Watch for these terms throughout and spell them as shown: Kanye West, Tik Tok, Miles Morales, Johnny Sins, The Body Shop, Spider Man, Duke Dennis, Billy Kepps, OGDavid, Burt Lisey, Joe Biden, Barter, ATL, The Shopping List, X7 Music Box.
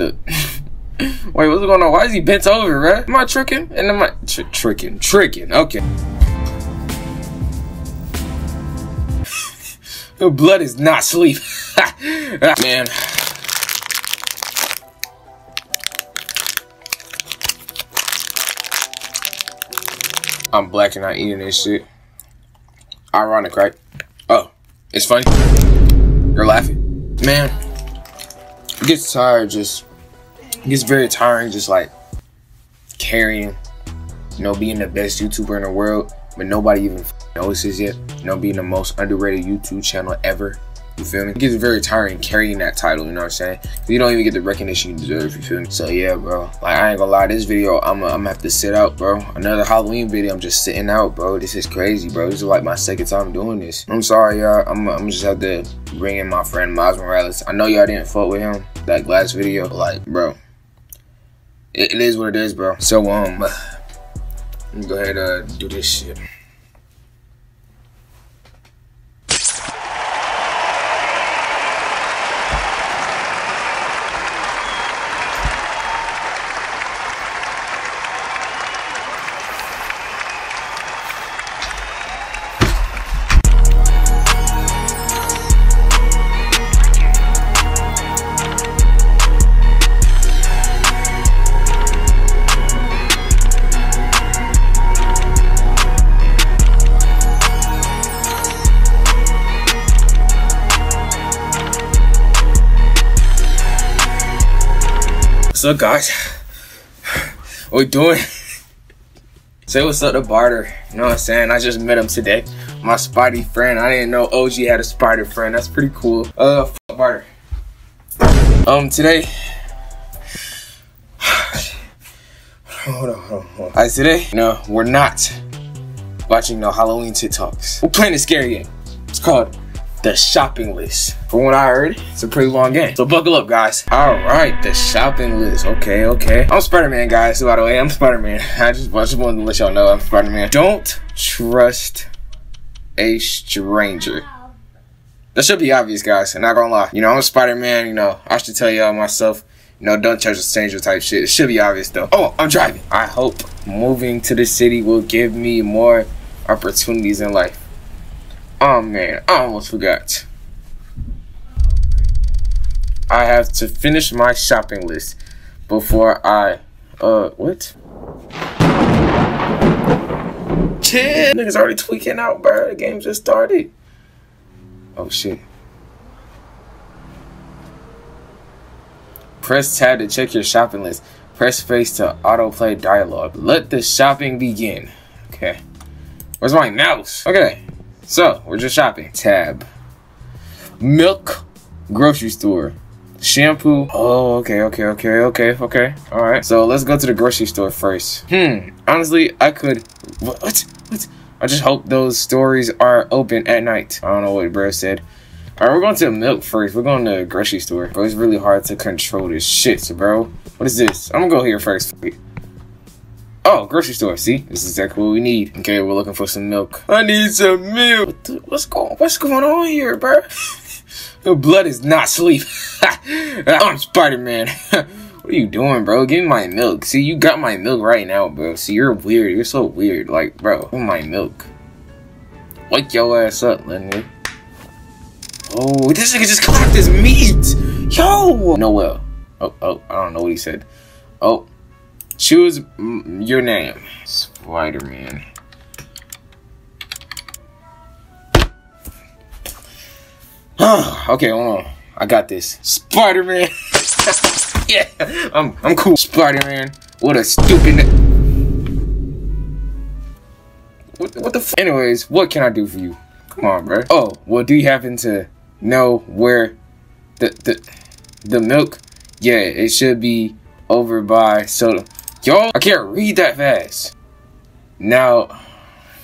the... Wait, what's going on? Why is he bent over, right? Am I tricking? And am I... Tricking. Okay. The blood is not sleep. Man. I'm black and not eating this shit. Ironic, right? Oh, it's funny. You're laughing. Man, it gets tired just... It gets very tiring just like carrying, you know, being the best YouTuber in the world, but nobody even notices yet, you know, being the most underrated YouTube channel ever, you feel me? It gets very tiring carrying that title, you know what I'm saying? You don't even get the recognition you deserve, you feel me? So yeah, bro, like I ain't gonna lie, this video, I'm gonna have to sit out, bro. Another Halloween video, I'm just sitting out, bro. This is crazy, bro. This is like my second time doing this. I'm sorry, y'all. I'm just have to bring in my friend Miles Morales. I know y'all didn't fuck with him that last video, like, bro. It is what it is, bro. So, let me go ahead and do this shit. What's up, guys? What we doing? Say what's up to Barter. You know what I'm saying? I just met him today. My Spidey friend. I didn't know OG had a spider friend. That's pretty cool. F Barter. Today. Hold on. Alright, today, no, we're not watching no Halloween TikToks. We're playing a scary game. It's called The Shopping List. From what I heard, it's a pretty long game. So buckle up, guys. Alright, The Shopping List. Okay. I'm Spider Man, guys. By the way, I'm Spider Man. I just wanted to let y'all know I'm Spider Man. Don't trust a stranger. That should be obvious, guys. I'm not gonna lie. You know, I'm Spider Man. You know, I should tell y'all myself, you know, don't trust a stranger type shit. It should be obvious, though. Oh, I'm driving. I hope moving to the city will give me more opportunities in life. Oh man, I almost forgot. I have to finish my shopping list before I, what? Shit, niggas already tweaking out, bro. The game just started. Oh shit. Press tab to check your shopping list. Press space to autoplay dialogue. Let the shopping begin. Okay. Where's my mouse? Okay. So, we're just shopping. Tab. Milk. Grocery store. Shampoo. Oh, okay. Alright. So, let's go to the grocery store first. Honestly, I could... What? I just hope those stores are open at night. I don't know what bro said. Alright, we're going to milk first. We're going to the grocery store. Bro, it's really hard to control this shit, bro. What is this? I'm gonna go here first. Oh, grocery store. See, this is exactly what we need. Okay, we're looking for some milk. I need some milk. What's going on here, bro? The blood is not asleep. I'm Spider Man. What are you doing, bro? Give me my milk. See, you got my milk right now, bro. See, you're weird. You're so weird. Like, bro, give me my milk. Wake your ass up, Lenny. Oh, this nigga just clocked his meat. Yo. Noel. Oh, I don't know what he said. Oh. Choose your name. Spider Man. Okay, hold on. I got this. Spider Man. Yeah, I'm cool. Spider Man. What a stupid. What the? F Anyways, what can I do for you? Come on, bro. Oh, well, do you happen to know where the milk? Yeah, it should be over by soda. Yo, I can't read that fast. Now,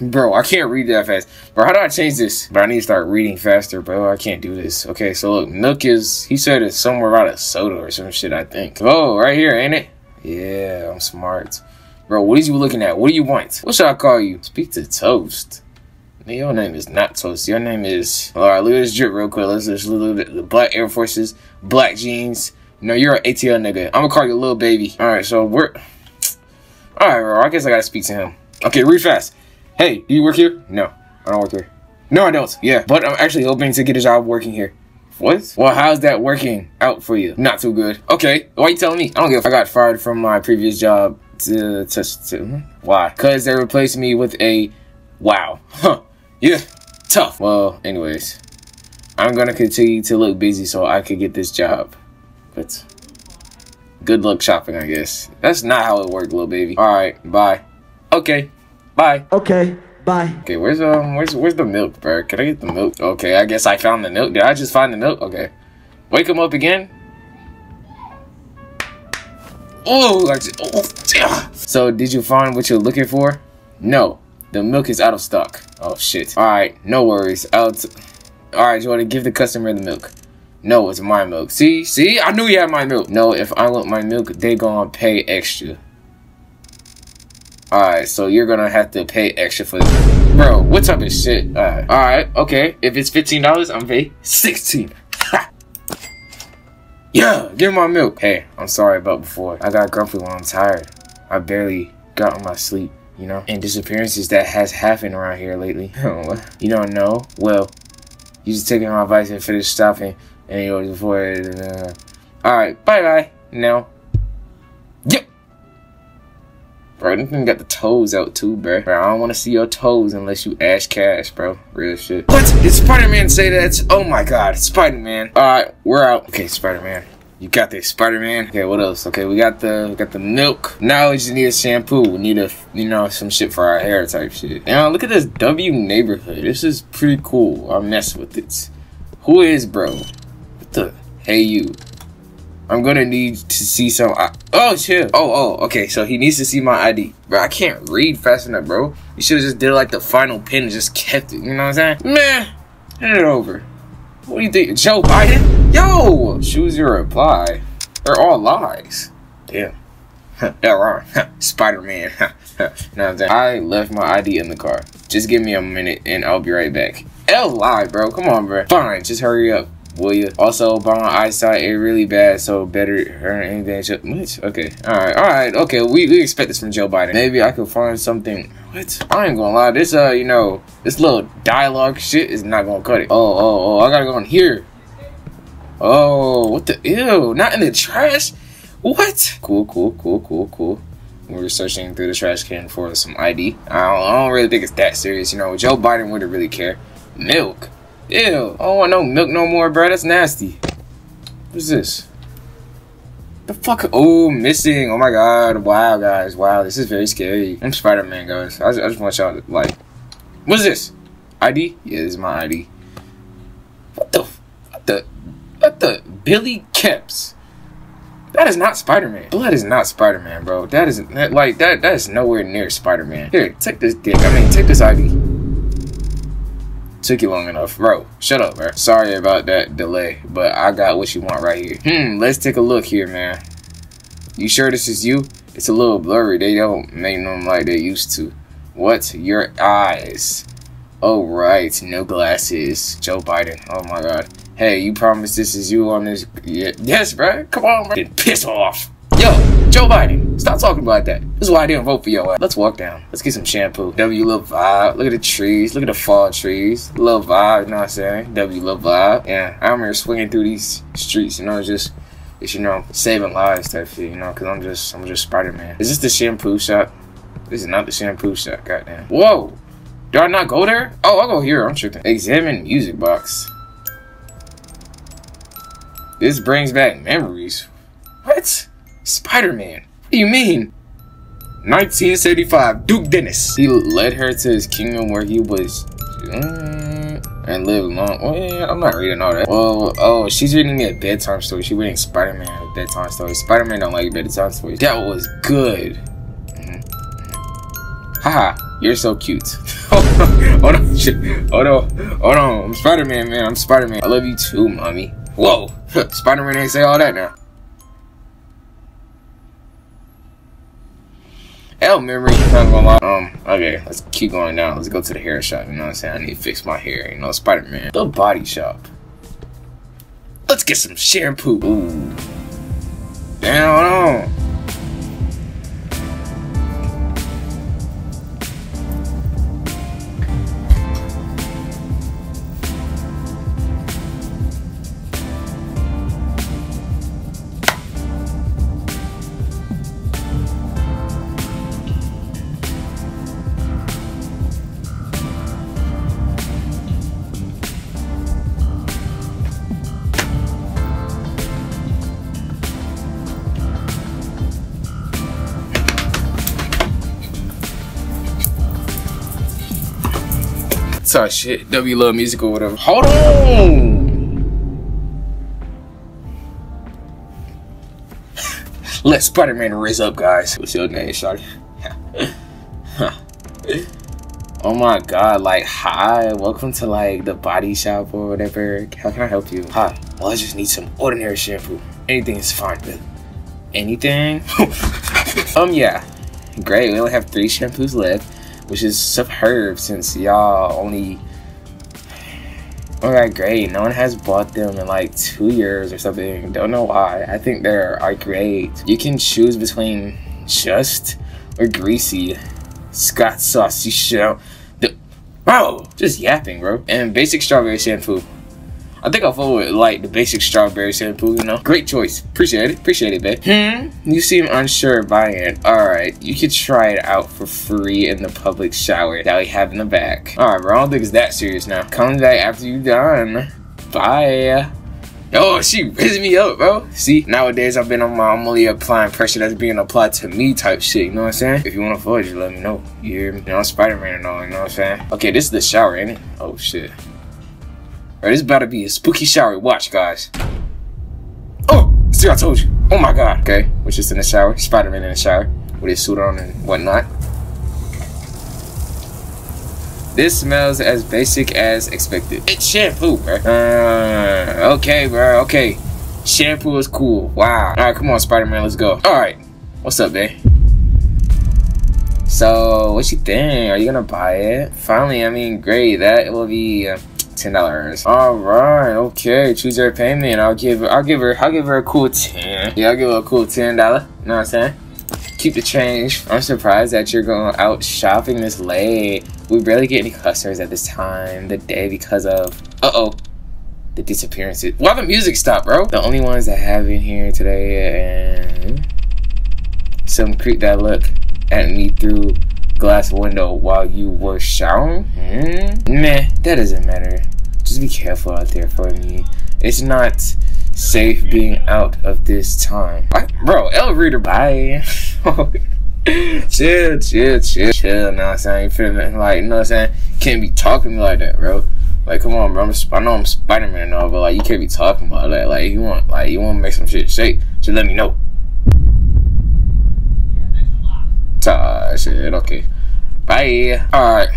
bro, I can't read that fast. Bro, how do I change this? But I need to start reading faster, bro. I can't do this. Okay, so look, milk is, he said it's somewhere out of soda or some shit, I think. Oh, right here, ain't it? Yeah, I'm smart. Bro, what is you looking at? What do you want? What should I call you? Speak to Toast. Your name is not Toast. Your name is, all right, look at this drip real quick. Let's just look at the black Air Forces, black jeans, No, you're an ATL nigga. I'm gonna call you Lil Baby. Alright, so we're... Alright, bro, I guess I gotta speak to him. Okay, read fast. Hey, do you work here? No, I don't work here. No, I don't. Yeah, but I'm actually hoping to get a job working here. What? Well, how's that working out for you? Not too good. Okay, why are you telling me? I don't give a fuck. I got fired from my previous job why? Because they replaced me with a... Wow. Huh. Yeah. Tough. Well, anyways. I'm gonna continue to look busy so I could get this job. But... Good luck shopping, I guess. That's not how it worked, little baby. Alright, bye. Okay. Bye. Okay. Bye. Okay, where's the milk, bro? Can I get the milk? Okay, I guess I found the milk. Did I just find the milk? Okay. Wake him up again. Oh, so did you find what you're looking for? No, the milk is out of stock. Oh shit. All right, no worries. All right, you want to give the customer the milk? No, it's my milk. See, I knew you had my milk. No, if I want my milk, they gonna pay extra. Alright, so you're gonna have to pay extra for this. Bro, what type of shit? Alright, okay. If it's $15, I'm paying $16. Ha! Yeah, give my milk. Hey, I'm sorry about before. I got grumpy when I'm tired. I barely got on my sleep, you know? And disappearances that has happened around here lately. You don't know? Well, you just taking my advice and finish stopping. And you before it. Alright, bye-bye. Now. Yep. Bro, this thing got the toes out too, bro. Bro, I don't want to see your toes unless you ash cash, bro. Real shit. What? Did Spider Man say that? Oh my god, Spider Man. Alright, we're out. Okay, Spider Man. You got this, Spider Man. Okay, what else? Okay, we got the milk. Now we just need a shampoo. We need a, you know, some shit for our hair type shit. Now look at this W neighborhood. This is pretty cool. I mess with it. Who is, bro? What the? Hey, you. I'm gonna need to see some. Oh shit! Oh, okay. So he needs to see my ID, bro. I can't read fast enough, bro. You should have just did like the final pin and just kept it. You know what I'm saying? Man, hand it over. What do you think, Joe Biden? Yo, choose your reply. They're all lies. Damn. That wrong. Spider Man. You know what I'm saying? I left my ID in the car. Just give me a minute and I'll be right back. L lie, bro. Come on, bro. Fine, just hurry up. Will you? Also, by my eyesight, it really bad, so better earn anything. Much? Okay. All right. Okay. We expect this from Joe Biden. Maybe I can find something. What? I ain't gonna lie. This you know, this little dialogue shit is not gonna cut it. Oh. I gotta go in here. Oh, what the ew? Not in the trash? What? Cool. We're searching through the trash can for some ID. I don't really think it's that serious. You know, Joe Biden wouldn't really care. Milk. Ew, I don't want no milk no more, bro. That's nasty. What's this? The fuck? Oh, missing. Oh my god. Wow, guys. Wow, this is very scary. I'm Spider Man, guys. I just want y'all to, like. What's this? ID? Yeah, this is my ID. What the? Billy Kepps. That is not Spider Man. Blood is not Spider Man, bro. That is that, like that. That is nowhere near Spider Man. Here, take this dick. I mean, take this ID. Took you long enough, bro. Shut up, bro. Sorry about that delay, but I got what you want right here. Let's take a look here, man. You sure this is you? It's a little blurry. They don't make them like they used to. What? Your eyes. Oh, right. No glasses. Joe Biden. Oh, my God. Hey, you promise this is you on this? Yeah. Yes, bro. Come on, bro. Get pissed off. Yo, Joe Biden, stop talking about that. This is why I didn't vote for your ass. Let's walk down. Let's get some shampoo. W love vibe. Look at the trees. Look at the fall trees. Love vibe, you know what I'm saying? W love vibe. Yeah, I'm here swinging through these streets, you know, it's, you know, saving lives type shit, you know, because I'm just Spider-Man. Is this the shampoo shop? This is not the shampoo shop, goddamn. Whoa, do I not go there? Oh, I'll go here, I'm tripping. X7 Music Box. This brings back memories. What? Spider-Man? What do you mean? 1975, Duke Dennis. He led her to his kingdom where he was and lived long. Well, yeah, I'm not reading all that. Oh, she's reading me a bedtime story. She's reading Spider-Man a bedtime story. Spider-Man don't like bedtime stories. That was good. Haha, you're so cute. Hold on. I'm Spider-Man, man. I'm Spider-Man. I love you too, mommy. Whoa, Spider-Man ain't say all that now. Hell, memory, I'm gonna lie. Okay, let's keep going down. Let's go to the hair shop, you know what I'm saying? I need to fix my hair, you know, Spider-Man. The Body Shop. Let's get some shampoo. Ooh. Damn, hold on. Sorry, shit. W Love Music or whatever. Hold on. Let Spider Man raise up, guys. What's your name, shawty? Oh my God! Like, hi. Welcome to like the Body Shop or whatever. How can I help you? Hi. Well, I just need some ordinary shampoo. Anything is fine, but anything? Yeah. Great. We only have 3 shampoos left, which is superb since y'all only... Alright, great. No one has bought them in like 2 years or something. Don't know why. I think they're great. You can choose between just or greasy. Scott sauce, you shell. Bro! Just yapping, bro. And basic strawberry shampoo. I think I'll follow it like the basic strawberry shampoo, you know? Great choice. Appreciate it, babe. You seem unsure of buying it. Alright, you could try it out for free in the public shower that we have in the back. Alright, bro, I don't think it's that serious now. Come back after you're done. Bye. Oh, she raised me up, bro. See, nowadays I've been on my, I'm only applying pressure that's being applied to me type shit, you know what I'm saying? If you want to follow, just let me know. You hear me? You know, I'm Spider-Man and all, you know what I'm saying? Okay, this is the shower, ain't it? Oh, shit. Right, this is about to be a spooky shower. Watch, guys. Oh, see, I told you. Oh my God. Okay, we're just in the shower. Spider-Man in the shower with his suit on and whatnot. This smells as basic as expected. It's shampoo, bro. Okay, bro. Okay, shampoo is cool. Wow. All right, come on, Spider-Man. Let's go. All right. What's up, babe? So, what you think? Are you gonna buy it? Finally, I mean, great. That will be. $10. All right, okay. Choose your payment. I'll give her a cool 10. Yeah, I'll give her a cool $10. You know what I'm saying? Keep the change. I'm surprised that you're going out shopping this late. We barely get any customers at this time the day because of the disappearances. Why the music stop, bro? The only ones that have been here today and some creep that looked at me through glass window while you were showering? Meh, that doesn't matter. Just be careful out there for me. It's not safe being out of this time. Bro, L reader, bye. Chill, know what I'm saying? You feel me? Like, you know what I'm saying? Can't be talking to me like that, bro. Like, come on, bro. I know I'm Spider-Man and all, but like, you can't be talking about that. Like, you want to make some shit shake, just let me know. Shit, okay. Bye. Alright,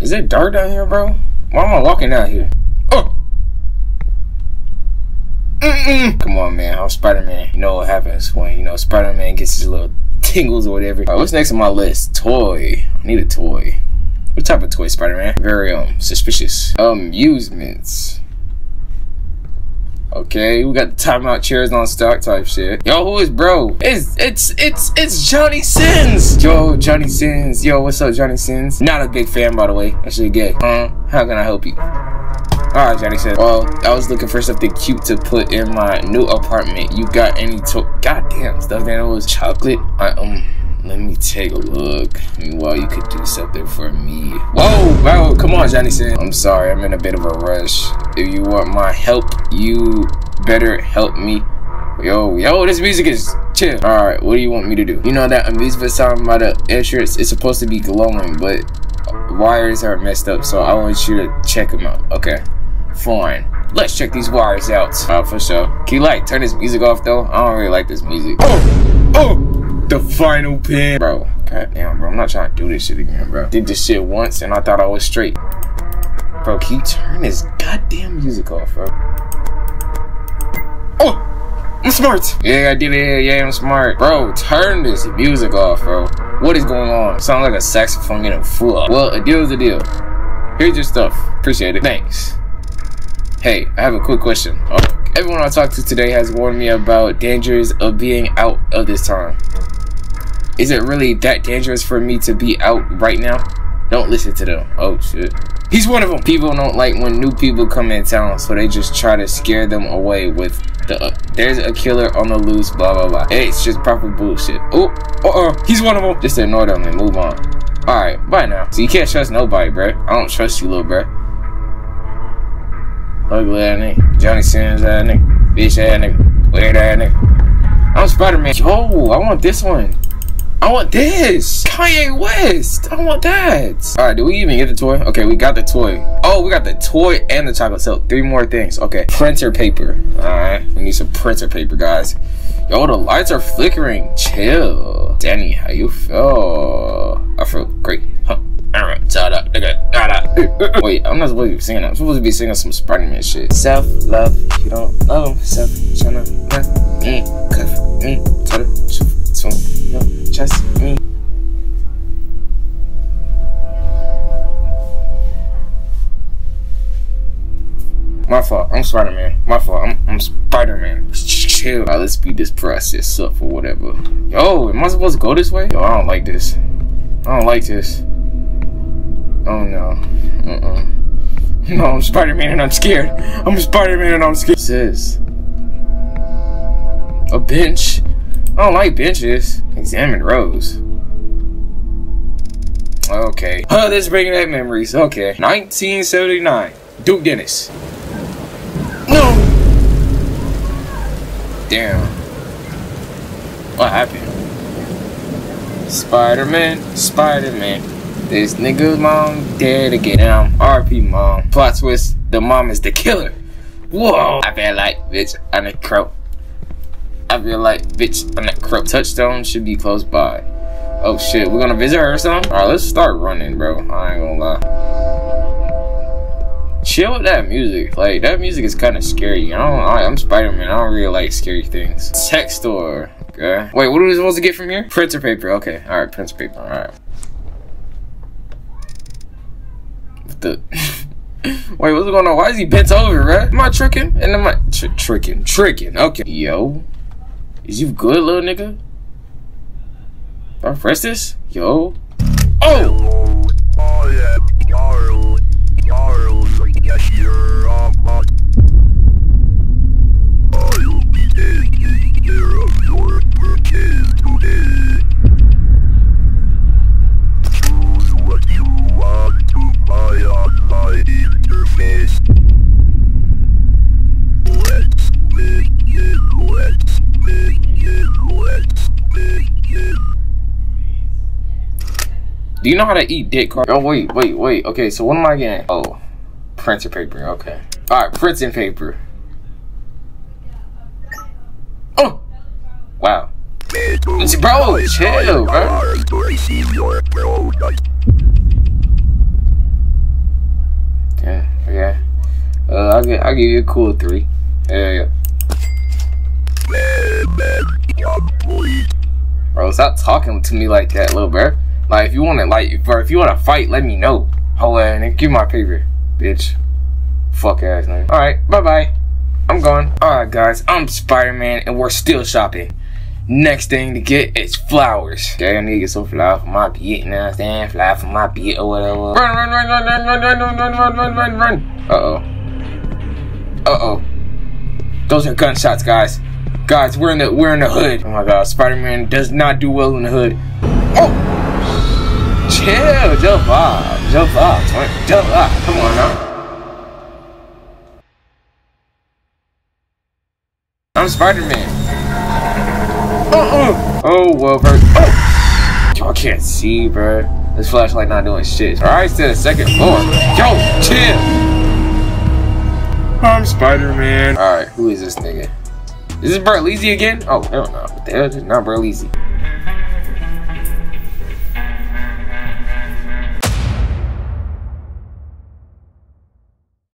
is it dark down here, bro? Why am I walking down here? Oh! Come on, man. I'm Spider-Man. You know what happens when, you know, Spider-Man gets his little tingles or whatever. Alright, what's next on my list? Toy. I need a toy. What type of toy, Spider-Man? Very, suspicious. Amusements. Okay, we got the timeout chairs on stock type shit. Yo, who is bro? It's Johnny Sins! Yo, Johnny Sins. Yo, what's up, Johnny Sins? Not a big fan, by the way. I should get. How can I help you? Alright, Johnny Sins. Well, I was looking for something cute to put in my new apartment. You got any goddamn stuff that was chocolate? Let me take a look. Meanwhile, you could do something for me. Whoa, bro, come on, Johnny Sins. I'm sorry, I'm in a bit of a rush. If you want my help, you better help me. Yo, this music is chill. All right, what do you want me to do? You know that amusement sign by the entrance? It's supposed to be glowing, but wires are messed up, so I want you to check them out. Okay, fine. Let's check these wires out. All right, for sure. Can you, like, turn this music off, though? I don't really like this music. The final pin. Bro, goddamn, bro. I'm not trying to do this shit again, bro. Did this shit once and I thought I was straight. Bro, can you turn this goddamn music off, bro? Oh! I'm smart! Yeah, I did it. Yeah, I'm smart. Bro, turn this music off, bro. What is going on? Sound like a saxophone getting full up. Well, a deal is a deal. Here's your stuff. Appreciate it. Thanks. Hey, I have a quick question. Oh, Everyone I talked to today has warned me about dangers of being out of this time. Is it really that dangerous for me to be out right now? Don't listen to them. Oh shit. He's one of them. People don't like when new people come in town, so they just try to scare them away with the there's a killer on the loose, blah blah blah. It's just proper bullshit. Oh, he's one of them. Just ignore them and move on. Alright, bye now. So you can't trust nobody, bruh. I don't trust you, little bruh. Ugly ass nigga, Johnny Sins ass nigga, bitch ass nigga, weird ass nigga. I'm Spider Man. Yo, I want this one. I want this. Kanye West. I want that. All right, do we even get the toy? Okay, we got the toy. Oh, we got the toy and the chocolate. So three more things. Okay, printer paper. All right, we need some printer paper, guys. Yo, the lights are flickering. Chill, Danny. How you feel? I feel great. Huh. Wait, I'm not supposed to be singing that. I'm supposed to be singing some Spider Man shit. Self love, you don't love self. Tryna not me, cuff me, tell the truth to you don't trust me. My fault. I'm Spider Man. My fault. I'm Spider Man. Chill. Alright, let's speed this process up or whatever. Yo, am I supposed to go this way? Yo, I don't like this. I don't like this. Oh no. No, I'm Spider-Man and I'm scared. I'm Spider-Man and I'm scared. What's this? A bench? I don't like benches. Examine rows. Okay. Oh, this is bringing back memories. Okay. 1979. Duke Dennis. No! Damn. What happened? Spider-Man. Spider-Man. This nigga's mom dead again. Damn, RP mom. Plot twist, the mom is the killer. Whoa. I feel like, bitch, I'm a crow. I feel like, bitch, I'm a crow. Touchstone should be close by. Oh shit, we're gonna visit her or something? Alright, let's start running, bro. I ain't gonna lie. Chill with that music. Like, that music is kind of scary. I'm Spider-Man. I don't really like scary things. Tech store. Okay. Wait, what are we supposed to get from here? Printer paper. Okay. Alright, printer paper. Alright. Wait, what's going on? Why is he bent over, right? Am I tricking? And am I tricking? Okay. Yo, is you good, little nigga? Do I press this? Yo. Oh. Do you know how to eat dick, Carl? Oh, wait. Okay, so what am I getting? Oh, printer paper. Okay. All right, printing paper. Oh! Wow. It's bro, chill, bro. Yeah, okay. I'll give you a cool 3. Yeah. Bro, stop talking to me like that, little bro. Like, if you wanna, fight, let me know. Hold on, and give my paper, bitch. Fuck ass, nigga. Alright, bye-bye. I'm gone. Alright, guys, I'm Spider-Man, and we're still shopping. Next thing to get is flowers. Okay, I need to get some flour for my beat, you know what I'm saying? Flour for my beat or whatever. Run. Uh-oh. Those are gunshots, guys. Guys, we're in the hood. Oh my god, Spider-Man does not do well in the hood. Oh! Chill, jump up, come on now. I'm Spider-Man. Oh, well, bro. Oh! Y'all can't see, bro. This flashlight not doing shit. Alright, to the second floor. Yo, chill! I'm Spider-Man. Alright, who is this nigga? Is this Burt Lisey again? Oh, hell no. What the hell? Not Burt Lisey.